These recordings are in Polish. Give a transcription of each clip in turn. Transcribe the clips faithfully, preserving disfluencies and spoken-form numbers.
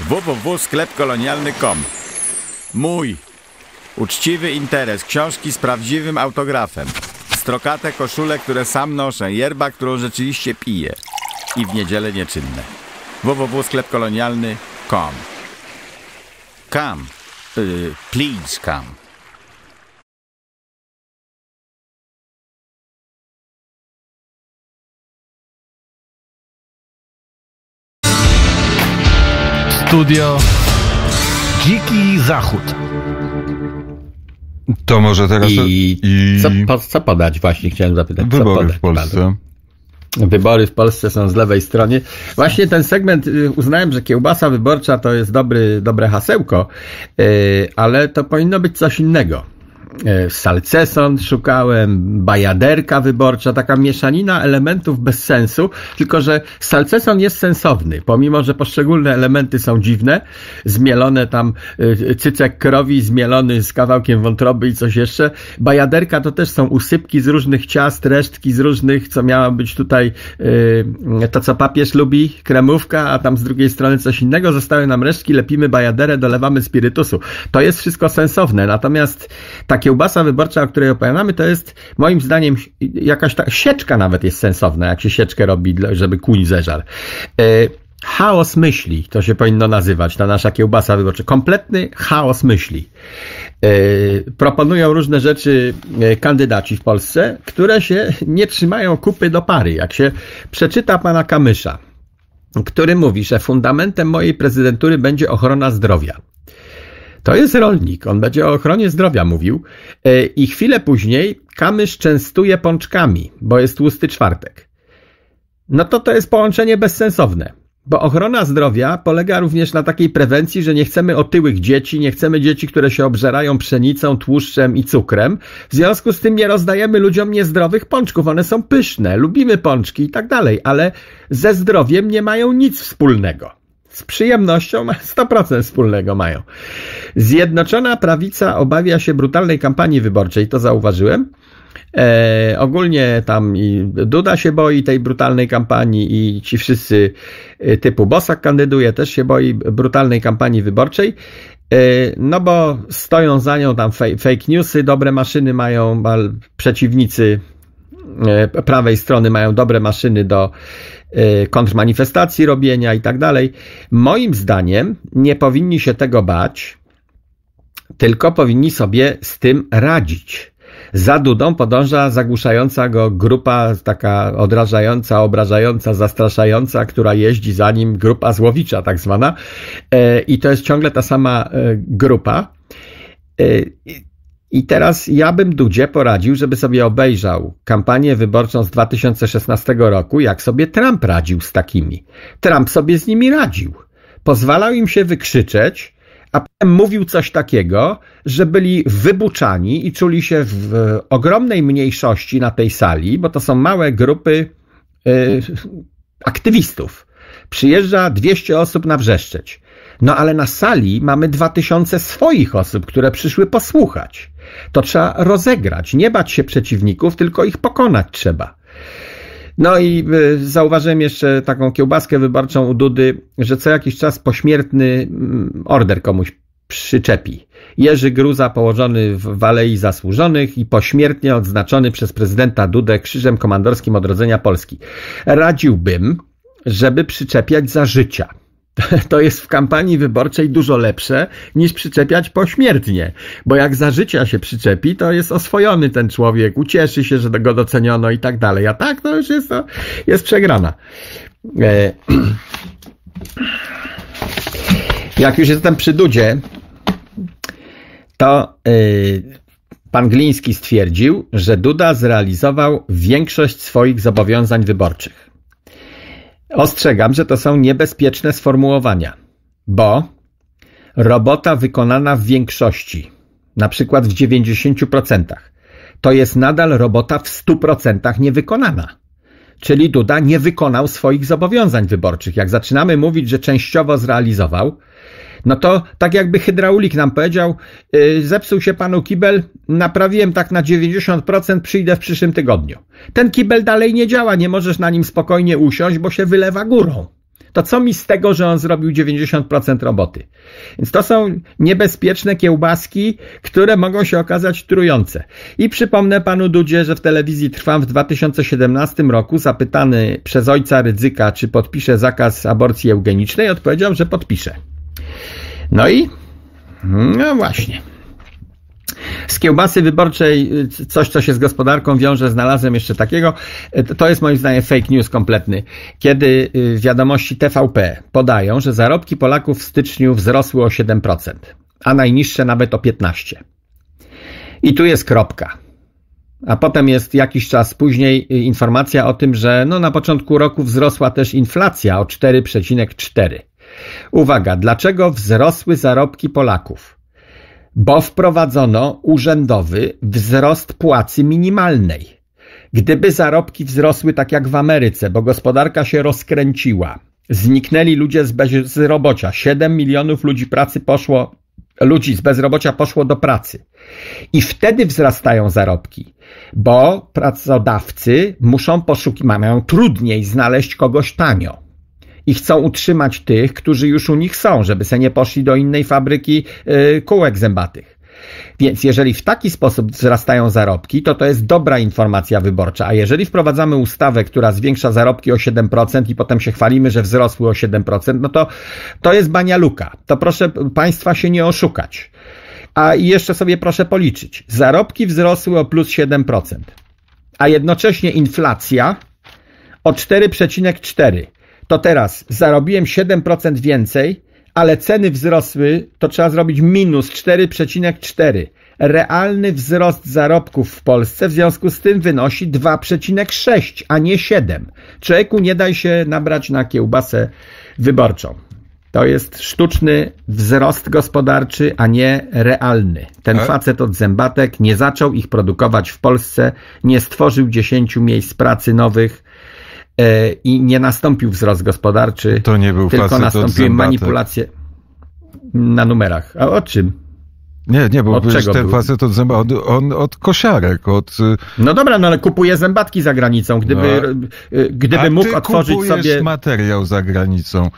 w w w kropka sklep kolonialny kropka com. Mój uczciwy interes, książki z prawdziwym autografem, strokate koszule, które sam noszę, yerba, którą rzeczywiście piję i w niedzielę nieczynne. w w w kropka sklep kolonialny kropka com. Come, yy, please come. Studio Dziki Zachód. To może teraz... I, i... Co, po, co podać właśnie, chciałem zapytać. Wybory co podać, w Polsce. Bardzo. Wybory w Polsce są z lewej strony. Właśnie ten segment, uznałem, że kiełbasa wyborcza to jest dobry, dobre hasełko, ale to powinno być coś innego. Salceson szukałem, bajaderka wyborcza, taka mieszanina elementów bez sensu, tylko że salceson jest sensowny, pomimo że poszczególne elementy są dziwne, zmielone tam cycek krowi, zmielony z kawałkiem wątroby i coś jeszcze. Bajaderka to też są usypki z różnych ciast, resztki z różnych, co miało być tutaj to, co papież lubi, kremówka, a tam z drugiej strony coś innego, zostały nam resztki, lepimy bajaderę, dolewamy spirytusu. To jest wszystko sensowne, natomiast tak kiełbasa wyborcza, o której opowiadamy, to jest moim zdaniem jakaś ta... Sieczka nawet jest sensowna, jak się sieczkę robi, żeby kuń zeżar. Yy, chaos myśli, to się powinno nazywać, ta nasza kiełbasa wyborcza. Kompletny chaos myśli. Yy, proponują różne rzeczy kandydaci w Polsce, które się nie trzymają kupy do pary. Jak się przeczyta pana Kamysza, który mówi, że fundamentem mojej prezydentury będzie ochrona zdrowia. To jest rolnik, on będzie o ochronie zdrowia mówił i chwilę później Kamysz częstuje pączkami, bo jest tłusty czwartek. No to to jest połączenie bezsensowne, bo ochrona zdrowia polega również na takiej prewencji, że nie chcemy otyłych dzieci, nie chcemy dzieci, które się obżerają pszenicą, tłuszczem i cukrem. W związku z tym nie rozdajemy ludziom niezdrowych pączków, one są pyszne, lubimy pączki i tak dalej, ale ze zdrowiem nie mają nic wspólnego. Z przyjemnością sto procent wspólnego mają. Zjednoczona Prawica obawia się brutalnej kampanii wyborczej, to zauważyłem. E, ogólnie tam i Duda się boi tej brutalnej kampanii i ci wszyscy typu Bosak kandyduje, też się boi brutalnej kampanii wyborczej. No bo stoją za nią tam fej, fake newsy, dobre maszyny mają, przeciwnicy prawej strony mają dobre maszyny do kontrmanifestacji robienia i tak dalej. Moim zdaniem nie powinni się tego bać, tylko powinni sobie z tym radzić. Za Dudą podąża zagłuszająca go grupa taka odrażająca, obrażająca, zastraszająca, która jeździ za nim, grupa złowicza tak zwana. I to jest ciągle ta sama grupa. I teraz ja bym Dudzie poradził, żeby sobie obejrzał kampanię wyborczą z dwa tysiące szesnastego roku, jak sobie Trump radził z takimi. Trump sobie z nimi radził. Pozwalał im się wykrzyczeć, a potem mówił coś takiego, że byli wybuczani i czuli się w ogromnej mniejszości na tej sali, bo to są małe grupy y, aktywistów. Przyjeżdża dwieście osób na wrzeszczeć. No ale na sali mamy dwa tysiące swoich osób, które przyszły posłuchać. To trzeba rozegrać, nie bać się przeciwników, tylko ich pokonać trzeba. No i y, zauważyłem jeszcze taką kiełbaskę wyborczą u Dudy, że co jakiś czas pośmiertny order komuś przyczepi. Jerzy Gruza położony w Alei Zasłużonych i pośmiertnie odznaczony przez prezydenta Dudę Krzyżem Komandorskim Odrodzenia Polski. Radziłbym, żeby przyczepiać za życia. To jest w kampanii wyborczej dużo lepsze niż przyczepiać pośmiertnie, bo jak za życia się przyczepi, to jest oswojony ten człowiek, ucieszy się, że go doceniono i tak dalej, a tak to już jest, to jest przegrana. E jak już jestem przy Dudzie, to y pan Gliński stwierdził, że Duda zrealizował większość swoich zobowiązań wyborczych. Ostrzegam, że to są niebezpieczne sformułowania, bo robota wykonana w większości, na przykład w dziewięćdziesięciu procentach, to jest nadal robota w stu procentach niewykonana. Czyli Duda nie wykonał swoich zobowiązań wyborczych. Jak zaczynamy mówić, że częściowo zrealizował, no to tak jakby hydraulik nam powiedział, yy, zepsuł się panu kibel, naprawiłem tak na dziewięćdziesiąt procent, przyjdę w przyszłym tygodniu. Ten kibel dalej nie działa, nie możesz na nim spokojnie usiąść, bo się wylewa górą. To co mi z tego, że on zrobił dziewięćdziesiąt procent roboty? Więc to są niebezpieczne kiełbaski, które mogą się okazać trujące. I przypomnę panu Dudzie, że w telewizji Trwam w dwa tysiące siedemnastym roku zapytany przez ojca Rydzyka, czy podpisze zakaz aborcji eugenicznej, odpowiedział, że podpisze. No i... no właśnie... Z kiełbasy wyborczej coś, co się z gospodarką wiąże, znalazłem jeszcze takiego. To jest moim zdaniem fake news kompletny. Kiedy wiadomości T V P podają, że zarobki Polaków w styczniu wzrosły o siedem procent, a najniższe nawet o piętnaście procent. I tu jest kropka. A potem jest jakiś czas później informacja o tym, że no na początku roku wzrosła też inflacja o cztery przecinek cztery procent. Uwaga, dlaczego wzrosły zarobki Polaków? Bo wprowadzono urzędowy wzrost płacy minimalnej. Gdyby zarobki wzrosły tak jak w Ameryce, bo gospodarka się rozkręciła, zniknęli ludzie z bezrobocia, siedem milionów ludzi pracy poszło, ludzi z bezrobocia poszło do pracy. I wtedy wzrastają zarobki, bo pracodawcy muszą poszukiwać, mają trudniej znaleźć kogoś tanio. I chcą utrzymać tych, którzy już u nich są, żeby se nie poszli do innej fabryki yy, kółek zębatych. Więc jeżeli w taki sposób wzrastają zarobki, to to jest dobra informacja wyborcza. A jeżeli wprowadzamy ustawę, która zwiększa zarobki o siedem procent i potem się chwalimy, że wzrosły o siedem procent, no to to jest banialuka. To proszę państwa się nie oszukać. A jeszcze sobie proszę policzyć. Zarobki wzrosły o plus siedem procent, a jednocześnie inflacja o cztery przecinek cztery procent. To teraz zarobiłem siedem procent więcej, ale ceny wzrosły, to trzeba zrobić minus cztery przecinek cztery. Realny wzrost zarobków w Polsce w związku z tym wynosi dwa przecinek sześć, a nie siedem. Człowieku, nie daj się nabrać na kiełbasę wyborczą. To jest sztuczny wzrost gospodarczy, a nie realny. Ten facet od zębatek nie zaczął ich produkować w Polsce, nie stworzył dziesięciu miejsc pracy nowych, i nie nastąpił wzrost gospodarczy, to nie był tylko nastąpiły manipulacje na numerach. A o czym? Nie, nie, bo ten facet od zęba, od, on od kosiarek, od... No dobra, no ale kupuje zębatki za granicą. Gdyby, no. gdyby mógł otworzyć sobie... A ty kupujesz materiał za granicą.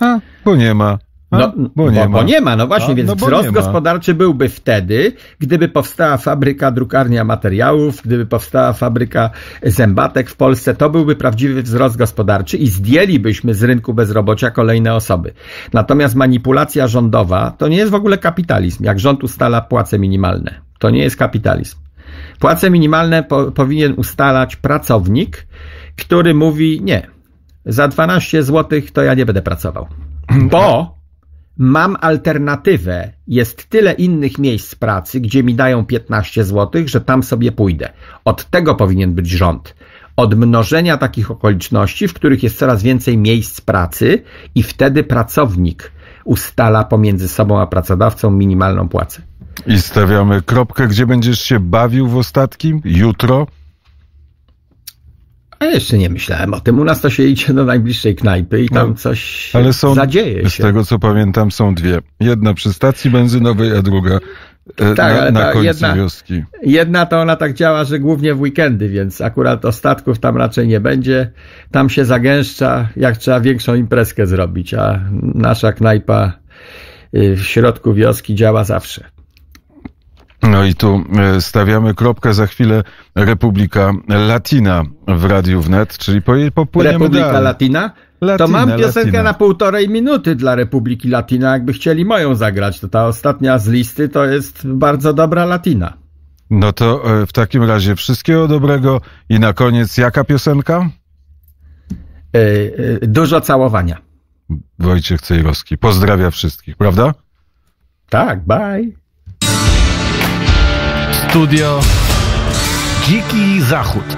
A, bo nie ma. A, no, bo, nie, bo, ma. bo nie ma, no właśnie, A, więc no wzrost gospodarczy byłby wtedy, gdyby powstała fabryka, drukarnia materiałów, gdyby powstała fabryka zębatek w Polsce, to byłby prawdziwy wzrost gospodarczy i zdjęlibyśmy z rynku bezrobocia kolejne osoby. Natomiast manipulacja rządowa to nie jest w ogóle kapitalizm, jak rząd ustala płace minimalne. To nie jest kapitalizm. Płace minimalne po, powinien ustalać pracownik, który mówi nie, za dwanaście złotych to ja nie będę pracował, bo... mam alternatywę, jest tyle innych miejsc pracy, gdzie mi dają piętnaście złotych, że tam sobie pójdę. Od tego powinien być rząd. Od mnożenia takich okoliczności, w których jest coraz więcej miejsc pracy i wtedy pracownik ustala pomiędzy sobą a pracodawcą minimalną płacę. I stawiamy kropkę, gdzie będziesz się bawił w ostatkim? Jutro? A jeszcze nie myślałem o tym. U nas to się idzie do najbliższej knajpy i tam no, coś ale są, zadzieje się. Z tego co pamiętam są dwie. Jedna przy stacji benzynowej, a druga e, tak, na, na ta, końcu jedna, wioski. Jedna to ona tak działa, że głównie w weekendy, więc akurat ostatków tam raczej nie będzie. Tam się zagęszcza, jak trzeba większą imprezkę zrobić, a nasza knajpa w środku wioski działa zawsze. No i tu stawiamy kropkę, za chwilę Republika Latina w Radiu Wnet, czyli po jej popłyniemy Republika dalej. Latina? Latina? To mam piosenkę Latina. Na półtorej minuty dla Republiki Latina, jakby chcieli moją zagrać. To ta ostatnia z listy to jest bardzo dobra Latina. No to w takim razie wszystkiego dobrego i na koniec jaka piosenka? Yy, yy, dużo całowania. Wojciech Cejrowski pozdrawia wszystkich, prawda? Tak, bye. Studio Dziki Zachód.